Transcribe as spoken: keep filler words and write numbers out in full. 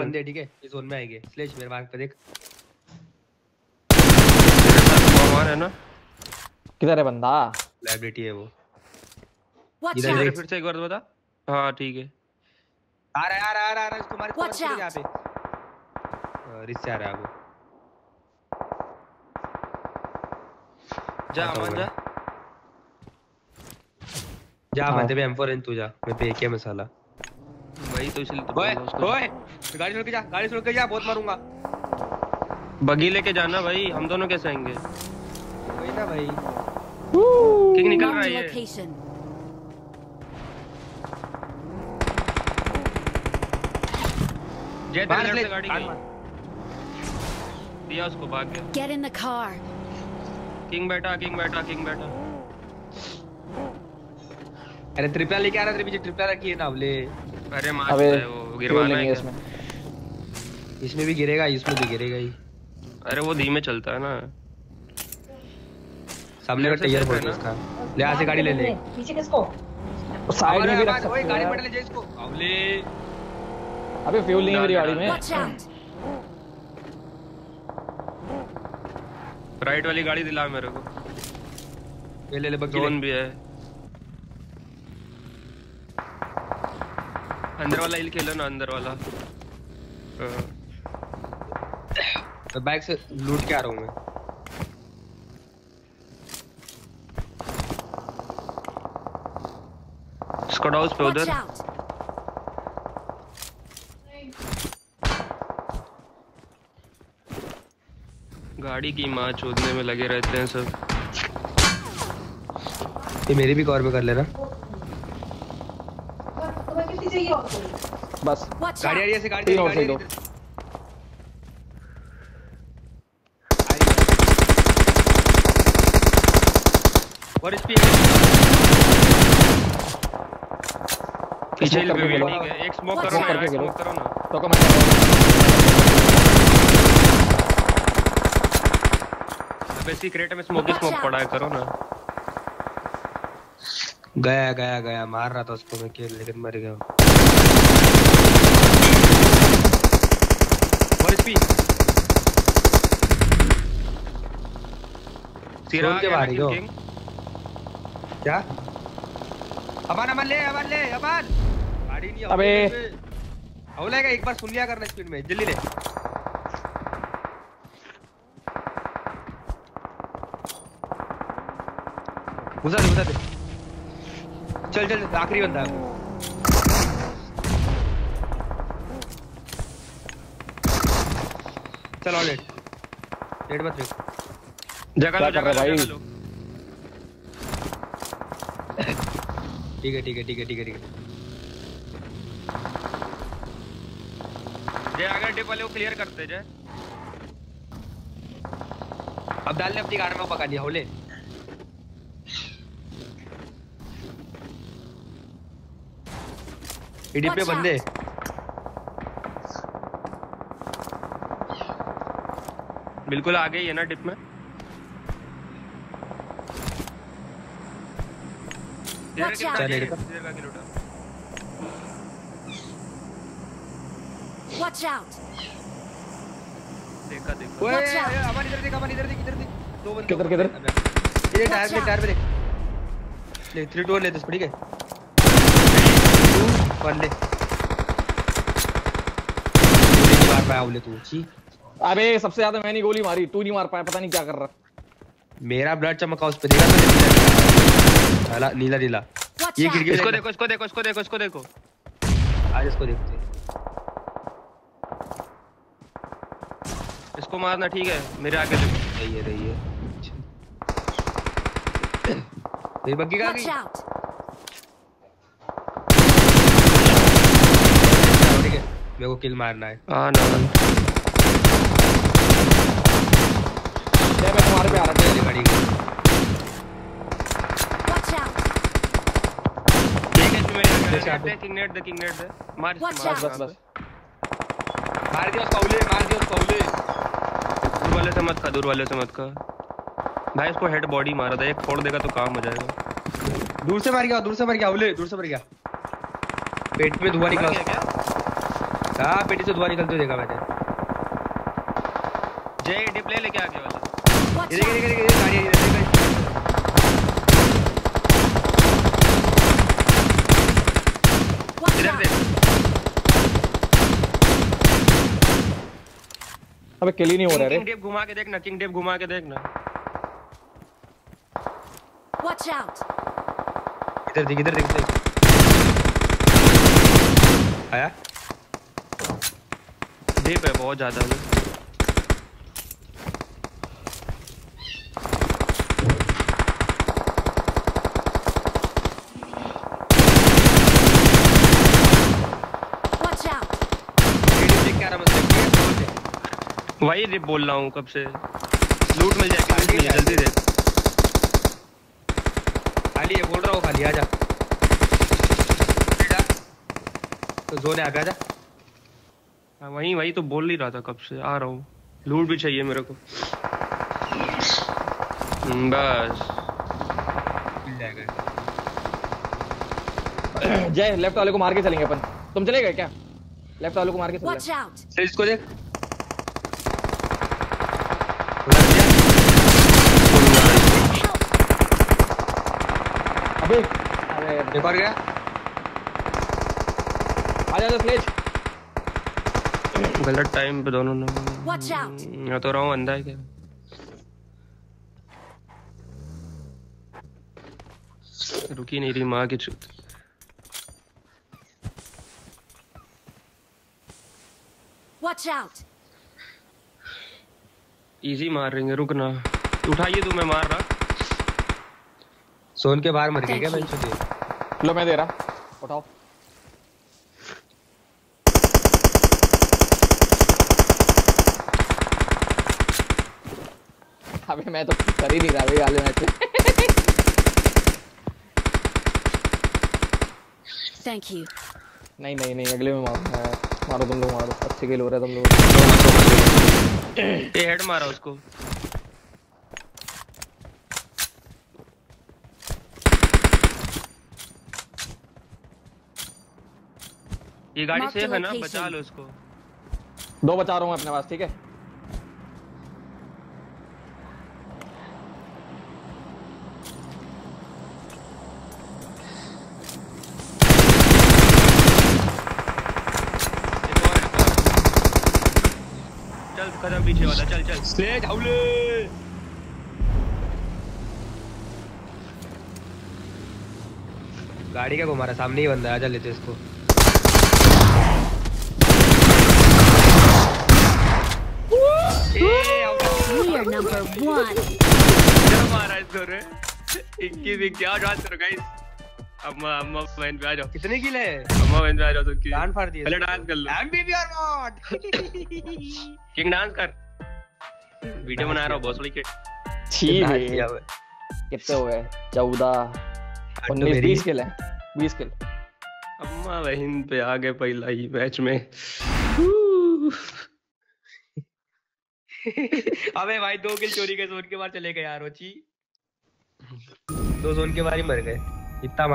बंदे ठीक है इस जोन में आएंगे। स्लेश मेरे मार्क पे देख है ना, किधर है बंदा? लाइब्रेरी है वो, इधर फिर से एक बार बता। हां ठीक है, आ रहा है आ रहा है आ रहा है तुम्हारे पास यहां पे रिस आ रहा है वो। जा अमन जा जा मत बे एम फोर इन तू जा, मैं पे के मसाला भाई तो इसलिए तो ओए ओए गाड़ी छोड़ के जा, गाड़ी छोड़ के जा, बहुत मारूंगा। बगी लेके जाना भाई, हम दोनों कैसे आएंगे? वही ना भाई, किक निकल रहा है ये। जेट से गाड़ी दिया उसको, भाग गया। Get in the car. King बैठा किंग बैठा किंग बैठा अरे ट्रिपल लेके आ रहा है, तेरे पीछे ट्रिपल रखी है ना अबले। अरे मार रहा है वो, गिरवाना है इसमें। इसमें भी गिरेगा, इसमें भी गिरेगा ही। अरे वो धीमे चलता है ना। सामने का टायर पड़ गया इसका, ले यहां से गाड़ी ले ले। पीछे किसको साइड में भी रख सकते हो। ओए गाड़ी पलट ले, जा इसको अबले। अबे फ्यूल नहीं मेरी गाड़ी में। राइट वाली गाड़ी दिला मेरे को, ले ले ले। बगीचोन भी है, अंदर वाला हिल खेलो ना, अंदर वाला। तो बाइक से लूट के आ रहा हूं मैं। स्क्वाड हाउस पे उधर गाड़ी की मां चोदने में लगे रहते हैं सब। ये मेरी भी कॉर्ब कर ले रहा, बस गाड़ी आ रही है से गाड़ी गाड़ी दो। और स्पीड पीछे ले भी ठीक है। एक स्मोक करो ना, एक स्मोक करो ना तो को मैं अबे सीक्रेट में स्मोक स्मोक पड़ा है, करो ना। गया गया गया, मार रहा था उसको मैं किल, लेकिन मर गया। और एचपी सिरा के बाहर ही हो क्या? अमन अमन ले, अमन ले, अमन गाड़ी नहीं। अबे औलेगा एक बार सुन लिया करना स्पीड में, जल्दी ले। बुझा दे बुझा दे, चल चल आखिरी बंदा है। चलो लेट लेट मत रहो, जगह लो जगह भाई। ठीक है ठीक है ठीक है ठीक है ठीक है जय, अगर डिप वाले को क्लियर करते जय। अब डाल ले अपनी कार में, पका दिया होले। पे बंदे बिल्कुल आ गए है ना डिप में। Watch out! देखा देखो, अमन इधर देख, अमन इधर देख, इधर देख। दो बंदे किधर किधर? ये टायर पे टायर पे देख ले, थ्री टू ले दस। ठीक है ले मार पाया बोले तू ची। अबे सबसे ज्यादा मैंने गोली मारी, तू नहीं मार पाया, पता नहीं क्या कर रहा। मेरा ब्लड चमका उस पे, देखा तो काला नीला नीला। ये गिर गया, इसको देखो इसको देखो इसको देखो इसको देखो, आज इसको देखते हैं। इसको मारना ठीक है, मेरे आगे देखो। ये रही है ये बग्गी का गई। मेरे को किल मारना है। हां ना मैं तुम्हारे पे आ रहा है गाड़ी। वॉच आउट, देख इसमें मेरा किंग नेट द किंग नेट द मार मार बस बस मार दिया उसको औले, मार दिया उसको औले। दूर वाले से मत खा, दूर वाले से मत खा भाई। इसको हेड बॉडी मारा था, एक फोड़ देगा तो काम हो जाएगा। दूर से मार गया, दूर से मार गया औले, दूर से मार गया। पेट में धुआं निकला। कहा पेटी से धुआं निकलते देखा मैंने। जय डिप्ले लेके आगे वाला ये देख देख देख गाड़ी इधर इधर देख। अबे किल ही नहीं हो रहा रे। किंग डेप घुमा के देखना, किंग डेप घुमा के देखना। Watch out. इधर देख इधर देख देख। आया? डेप है बहुत ज्यादा है। Watch out. देख क्या रहा मतलब वही रिप बोल रहा हूं कब से। लूट मिल जाएगी जल्दी दे। खाली है बोल रहा हूं खाली आजा। बेटा तो जोन आ गया जा। हाँ वही वही तो बोल नहीं रहा था कब से आ रहा हूँ। लूट भी चाहिए मेरे को बस। जय लेफ्ट वाले को मार के चलेंगे अपन। तुम चले गए क्या? लेफ्ट वाले को मार के चलेंगे। इसको देख अबे अरे देखो गया। आ जा फ्लेश गलत टाइम पे दोनों ने। मैं तो रहा हूँ अंधा है क्या? रुकी नहीं रही माँ की चूत। Watch out. इजी मार रहेंगे रुकना। उठाइए तू मैं मार रहा। सोन के बाहर मर गए क्या बच्चे? लो मैं दे रहा। उठाओ। अबे मैं तो कर ही नहीं रहा भाई वाले मैच। Thank you. नहीं नहीं नहीं अगले में मारो मारो तुम लोग मारो। अच्छे खेल हो रहा है तुम लोग। ये हेड मारा उसको। ये गाड़ी सेफ है ना? बचा लो उसको। दो बचा रहा हूँ अपने पास। ठीक है पीछे वाला चल चल स्लेज हाउले। गाड़ी का घुमा रहा सामने ही बंदा है। आजा लेते इसको। नंबर वन मारा इसको रे। इक्कीस भी क्या जान करो गाइस। अम्मा अम्मा बहन पे आ जाओ। कितने किल है? अम्मा बहन पे आ जाओ सबकी। डांस फाड़ दिए। पहले डांस कर लो। आई एम बीबी और नॉट किंग डांस कर। वीडियो बना रहा हूं बॉस लेके। ठीक है कितने हुए? चौदह उन्नीस बीस किल है। बीस किल। अम्मा बहन पे आ गए पहला ही मैच में। अबे भाई दो किल चोरी के जोन के बाहर चले गए यार। ओची दो जोन के बाहर ही मर गए। इतना